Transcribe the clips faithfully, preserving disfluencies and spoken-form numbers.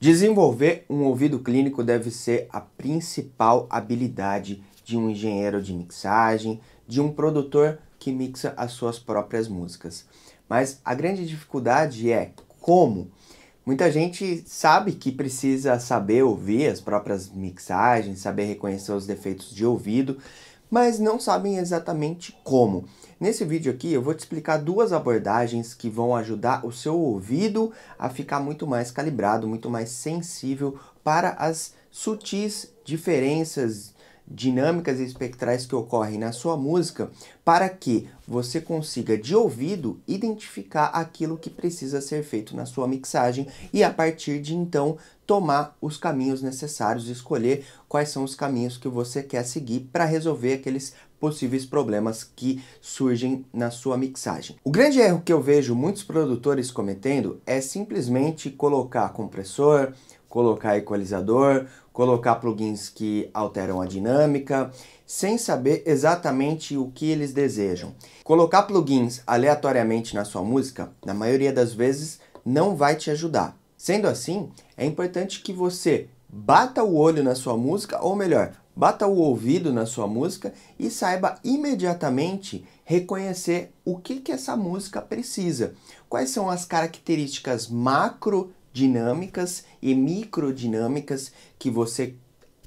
Desenvolver um ouvido clínico deve ser a principal habilidade de um engenheiro de mixagem, de um produtor que mixa as suas próprias músicas. Mas a grande dificuldade é como? Muita gente sabe que precisa saber ouvir as próprias mixagens, saber reconhecer os defeitos de ouvido, mas não sabem exatamente como. Nesse vídeo aqui eu vou te explicar duas abordagens que vão ajudar o seu ouvido a ficar muito mais calibrado, muito mais sensível para as sutis diferenças dinâmicas e espectrais que ocorrem na sua música, para que você consiga de ouvido identificar aquilo que precisa ser feito na sua mixagem e a partir de então tomar os caminhos necessários, escolher quais são os caminhos que você quer seguir para resolver aqueles possíveis problemas que surgem na sua mixagem. O grande erro que eu vejo muitos produtores cometendo é simplesmente colocar compressor, colocar equalizador, colocar plugins que alteram a dinâmica, sem saber exatamente o que eles desejam. Colocar plugins aleatoriamente na sua música, na maioria das vezes, não vai te ajudar. Sendo assim, é importante que você bata o olho na sua música, ou melhor, bata o ouvido na sua música e saiba imediatamente reconhecer o que que essa música precisa. Quais são as características macro dinâmicas e microdinâmicas que você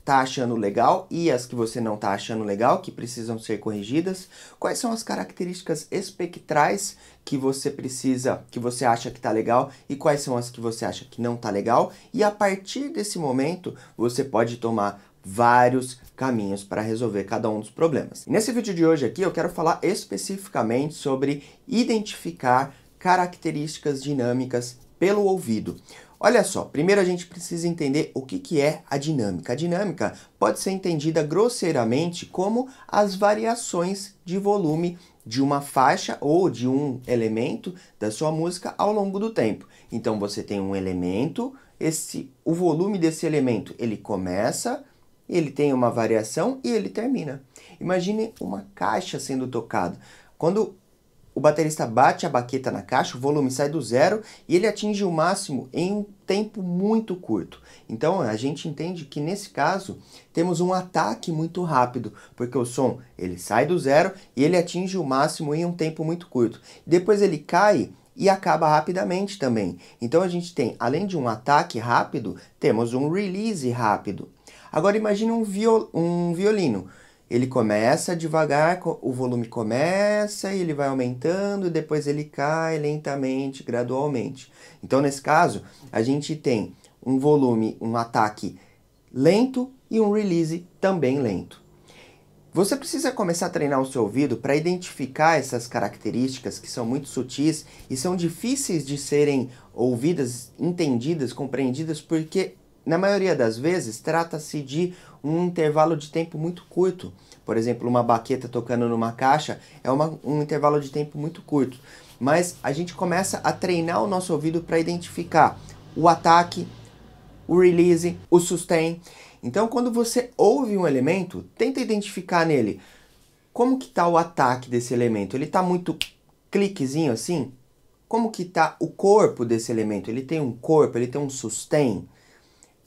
tá achando legal e as que você não tá achando legal, que precisam ser corrigidas? Quais são as características espectrais que você precisa, que você acha que tá legal e quais são as que você acha que não tá legal? E a partir desse momento, você pode tomar vários caminhos para resolver cada um dos problemas. Nesse vídeo de hoje aqui, eu quero falar especificamente sobre identificar características dinâmicas pelo ouvido. Olha só, primeiro a gente precisa entender o que que é a dinâmica. A dinâmica pode ser entendida grosseiramente como as variações de volume de uma faixa ou de um elemento da sua música ao longo do tempo. Então você tem um elemento, esse, o volume desse elemento, ele começa, ele tem uma variação e ele termina. Imagine uma caixa sendo tocada. Quando o baterista bate a baqueta na caixa, o volume sai do zero e ele atinge o máximo em um tempo muito curto. Então a gente entende que nesse caso temos um ataque muito rápido, porque o som ele sai do zero e ele atinge o máximo em um tempo muito curto. Depois ele cai e acaba rapidamente também. Então a gente tem, além de um ataque rápido, temos um release rápido. Agora imagine um, viol um violino. Ele começa devagar, o volume começa, ele vai aumentando, depois ele cai lentamente, gradualmente. Então, nesse caso, a gente tem um volume, um ataque lento e um release também lento. Você precisa começar a treinar o seu ouvido para identificar essas características que são muito sutis e são difíceis de serem ouvidas, entendidas, compreendidas, porque na maioria das vezes trata-se de um intervalo de tempo muito curto. Por exemplo, uma baqueta tocando numa caixa é uma, um intervalo de tempo muito curto. Mas a gente começa a treinar o nosso ouvido para identificar o ataque, o release, o sustain. Então, quando você ouve um elemento, tenta identificar nele como que está o ataque desse elemento. Ele está muito cliquezinho assim? Como que está o corpo desse elemento? Ele tem um corpo, ele tem um sustain?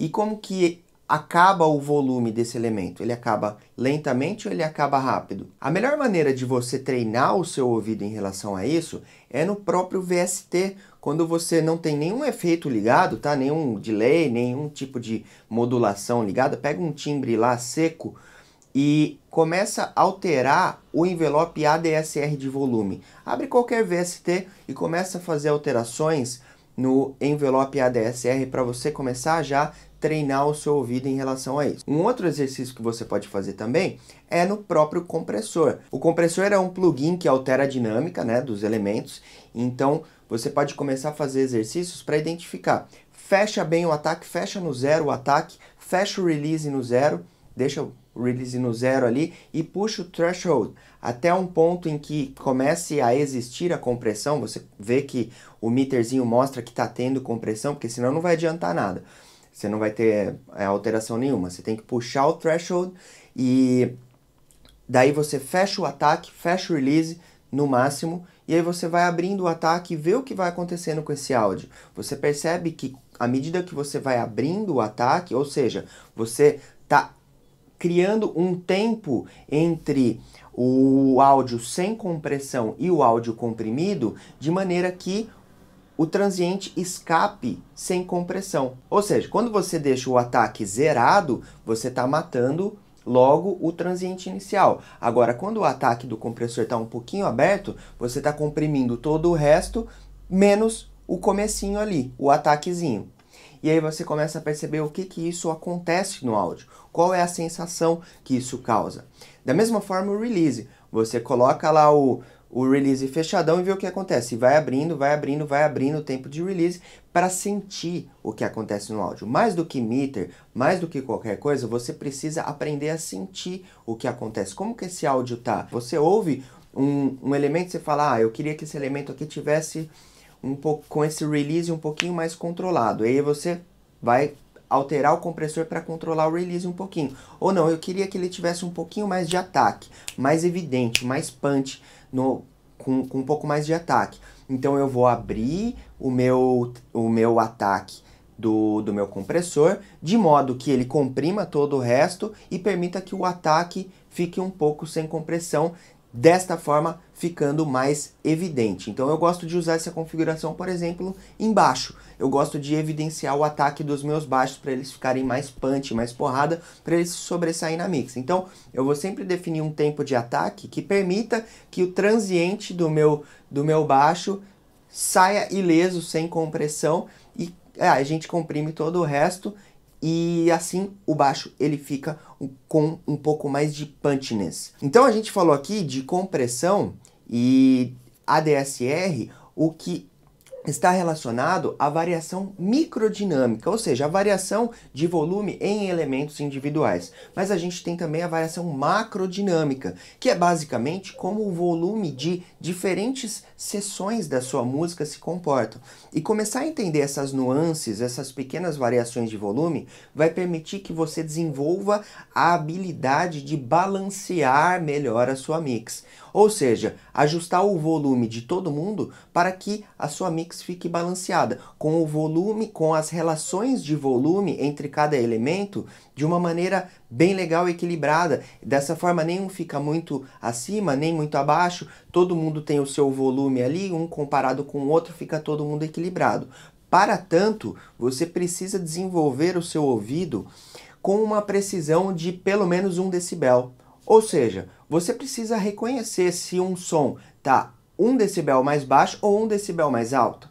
E como que acaba o volume desse elemento? Ele acaba lentamente ou ele acaba rápido? A melhor maneira de você treinar o seu ouvido em relação a isso é no próprio V S T, quando você não tem nenhum efeito ligado, tá? Nenhum delay, nenhum tipo de modulação ligada. Pega um timbre lá seco e começa a alterar o envelope A D S R de volume. Abre qualquer V S T e começa a fazer alterações no envelope A D S R para você começar já treinar o seu ouvido em relação a isso. Um outro exercício que você pode fazer também é no próprio compressor. O compressor é um plugin que altera a dinâmica, né, dos elementos, então você pode começar a fazer exercícios para identificar. Fecha bem o ataque, fecha no zero o ataque, fecha o release no zero, deixa o release no zero ali e puxa o threshold até um ponto em que comece a existir a compressão. Você vê que o meterzinho mostra que está tendo compressão, porque senão não vai adiantar nada. Você não vai ter é, alteração nenhuma. Você tem que puxar o threshold e daí você fecha o ataque, fecha o release no máximo e aí você vai abrindo o ataque e vê o que vai acontecendo com esse áudio. Você percebe que à medida que você vai abrindo o ataque, ou seja, você está criando um tempo entre o áudio sem compressão e o áudio comprimido, de maneira que o transiente escape sem compressão. Ou seja, quando você deixa o ataque zerado, você está matando logo o transiente inicial. Agora, quando o ataque do compressor está um pouquinho aberto, você está comprimindo todo o resto, menos o comecinho ali, o ataquezinho. E aí você começa a perceber o que que isso acontece no áudio, qual é a sensação que isso causa. Da mesma forma o release, você coloca lá o, o release fechadão e vê o que acontece. Vai abrindo, vai abrindo, vai abrindo o tempo de release para sentir o que acontece no áudio. Mais do que meter, mais do que qualquer coisa, você precisa aprender a sentir o que acontece. Como que esse áudio tá? Você ouve um, um elemento e você fala, ah, eu queria que esse elemento aqui tivesse um pouco, com esse release um pouquinho mais controlado. Aí você vai alterar o compressor para controlar o release um pouquinho. Ou não, eu queria que ele tivesse um pouquinho mais de ataque, mais evidente, mais punch, no, com, com um pouco mais de ataque. Então eu vou abrir o meu, o meu ataque do, do meu compressor, de modo que ele comprima todo o resto e permita que o ataque fique um pouco sem compressão, desta forma ficando mais evidente. Então eu gosto de usar essa configuração, por exemplo, em baixo. Eu gosto de evidenciar o ataque dos meus baixos para eles ficarem mais punch, mais porrada, para eles sobressaírem na mix. Então eu vou sempre definir um tempo de ataque que permita que o transiente do meu, do meu baixo saia ileso, sem compressão, e é, a gente comprime todo o resto. E assim o baixo ele fica com um pouco mais de punchiness. Então a gente falou aqui de compressão e A D S R, o que está relacionado à variação microdinâmica, ou seja, a variação de volume em elementos individuais. Mas a gente tem também a variação macrodinâmica, que é basicamente como o volume de diferentes seções da sua música se comportam. E começar a entender essas nuances, essas pequenas variações de volume, vai permitir que você desenvolva a habilidade de balancear melhor a sua mix. Ou seja, ajustar o volume de todo mundo para que a sua mix fique balanceada, com o volume, com as relações de volume entre cada elemento de uma maneira bem legal e equilibrada. Dessa forma, nenhum fica muito acima, nem muito abaixo, todo mundo tem o seu volume ali, um comparado com o outro, fica todo mundo equilibrado. Para tanto, você precisa desenvolver o seu ouvido com uma precisão de pelo menos um decibel. Ou seja, você precisa reconhecer se um som está um decibel mais baixo ou um decibel mais alto.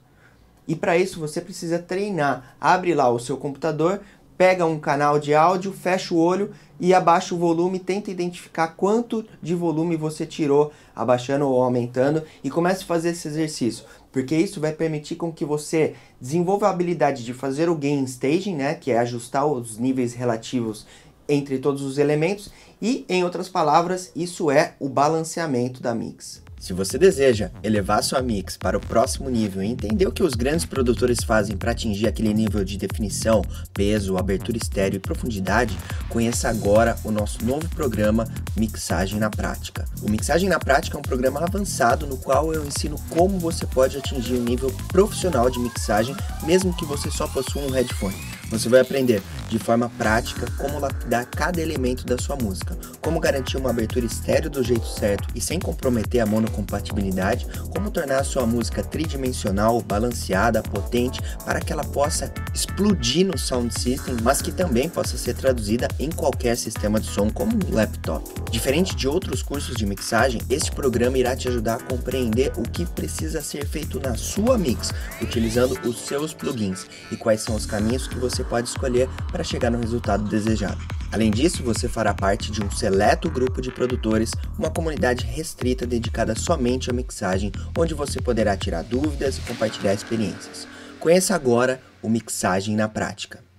E para isso você precisa treinar. Abre lá o seu computador, pega um canal de áudio, fecha o olho e abaixa o volume, tenta identificar quanto de volume você tirou, abaixando ou aumentando, e comece a fazer esse exercício. Porque isso vai permitir com que você desenvolva a habilidade de fazer o gain staging, né, que é ajustar os níveis relativos entre todos os elementos, e, em outras palavras, isso é o balanceamento da mix. Se você deseja elevar sua mix para o próximo nível e entender o que os grandes produtores fazem para atingir aquele nível de definição, peso, abertura estéreo e profundidade, conheça agora o nosso novo programa Mixagem na Prática. O Mixagem na Prática é um programa avançado no qual eu ensino como você pode atingir um nível profissional de mixagem, mesmo que você só possua um headphone. Você vai aprender de forma prática como lapidar cada elemento da sua música, como garantir uma abertura estéreo do jeito certo e sem comprometer a monocompatibilidade, como tornar a sua música tridimensional, balanceada, potente, para que ela possa explodir no sound system, mas que também possa ser traduzida em qualquer sistema de som, como um laptop. Diferente de outros cursos de mixagem, este programa irá te ajudar a compreender o que precisa ser feito na sua mix, utilizando os seus plugins, e quais são os caminhos que você pode escolher para chegar no resultado desejado. Além disso, você fará parte de um seleto grupo de produtores, uma comunidade restrita dedicada somente à mixagem, onde você poderá tirar dúvidas e compartilhar experiências. Conheça agora o Mixagem na Prática.